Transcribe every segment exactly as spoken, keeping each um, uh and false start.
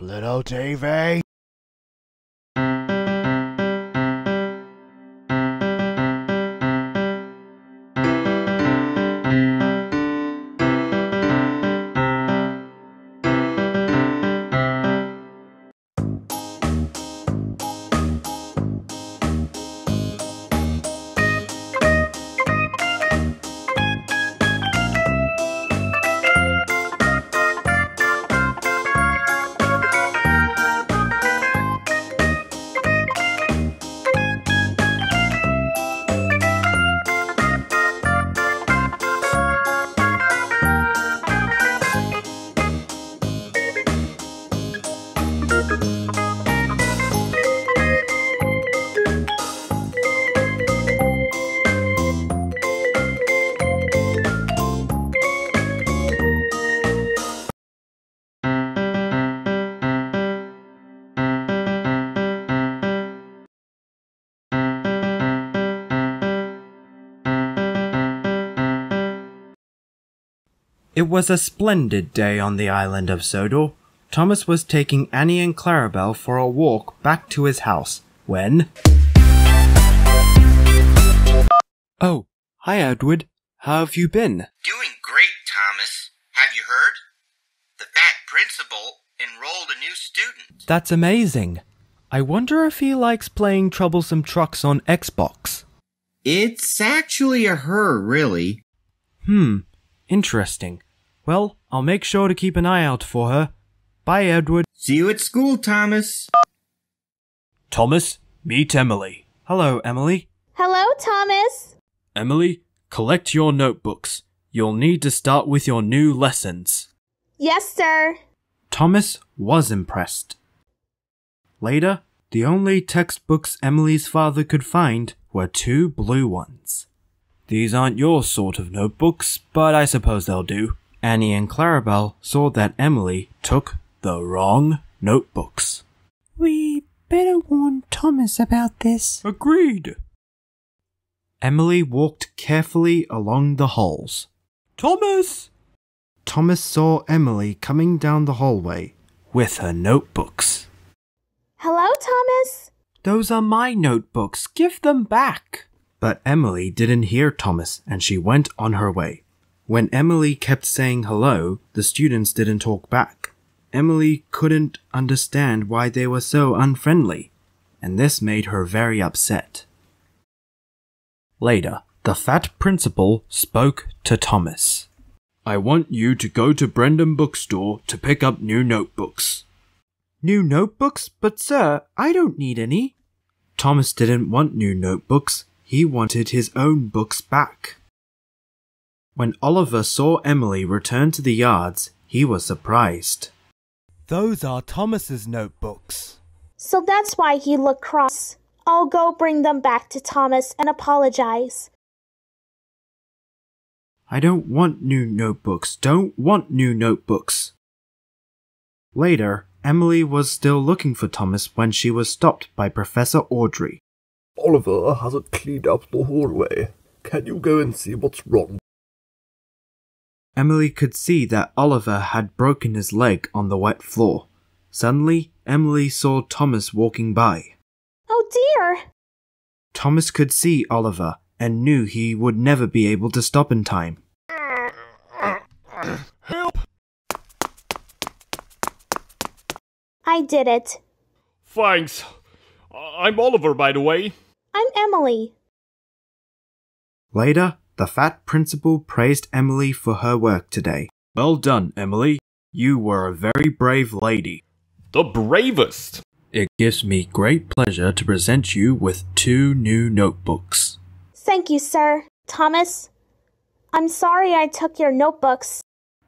little T V. It was a splendid day on the island of Sodor. Thomas was taking Annie and Clarabel for a walk back to his house when... Oh, hi Edward. How have you been? Doing great, Thomas. Have you heard? The fat principal enrolled a new student. That's amazing. I wonder if he likes playing Troublesome Trucks on Xbox. It's actually a her, really. Hmm, interesting. Well, I'll make sure to keep an eye out for her. Bye, Edward. See you at school, Thomas. Thomas, meet Emily. Hello, Emily. Hello, Thomas. Emily, collect your notebooks. You'll need to start with your new lessons. Yes, sir. Thomas was impressed. Later, the only textbooks Emily's father could find were two blue ones. These aren't your sort of notebooks, but I suppose they'll do. Annie and Clarabel saw that Emily took the wrong notebooks. We better warn Thomas about this. Agreed. Emily walked carefully along the halls. Thomas! Thomas saw Emily coming down the hallway with her notebooks. Hello, Thomas. Those are my notebooks. Give them back. But Emily didn't hear Thomas, and she went on her way. When Emily kept saying hello, the students didn't talk back. Emily couldn't understand why they were so unfriendly, and this made her very upset. Later, the fat principal spoke to Thomas. I want you to go to Brendan Bookstore to pick up new notebooks. New notebooks? But sir, I don't need any. Thomas didn't want new notebooks. He wanted his own books back. When Oliver saw Emily return to the yards, he was surprised. Those are Thomas's notebooks. So that's why he looked cross. I'll go bring them back to Thomas and apologize. I don't want new notebooks. Don't want new notebooks. Later, Emily was still looking for Thomas when she was stopped by Professor Awdry. Oliver hasn't cleaned up the hallway. Can you go and see what's wrong? Emily could see that Oliver had broken his leg on the wet floor. Suddenly, Emily saw Thomas walking by. Oh dear! Thomas could see Oliver and knew he would never be able to stop in time. Help! I did it. Thanks. I'm Oliver, by the way. I'm Emily. Later, the fat principal praised Emily for her work today. Well done, Emily. You were a very brave lady. The bravest! It gives me great pleasure to present you with two new notebooks. Thank you, sir. Thomas, I'm sorry I took your notebooks.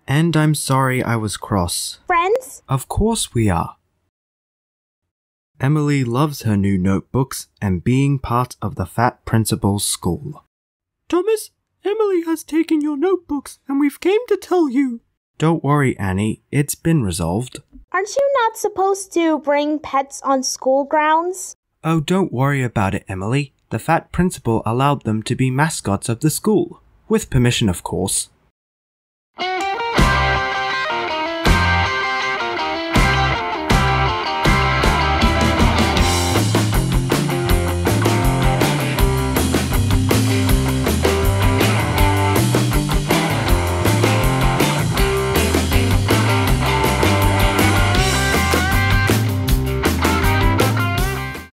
And I'm sorry I was cross. Friends? Of course we are. Emily loves her new notebooks and being part of the fat principal's school. Thomas, Emily has taken your notebooks and we've came to tell you. Don't worry, Annie. It's been resolved. Aren't you not supposed to bring pets on school grounds? Oh, don't worry about it, Emily. The fat principal allowed them to be mascots of the school. With permission, of course.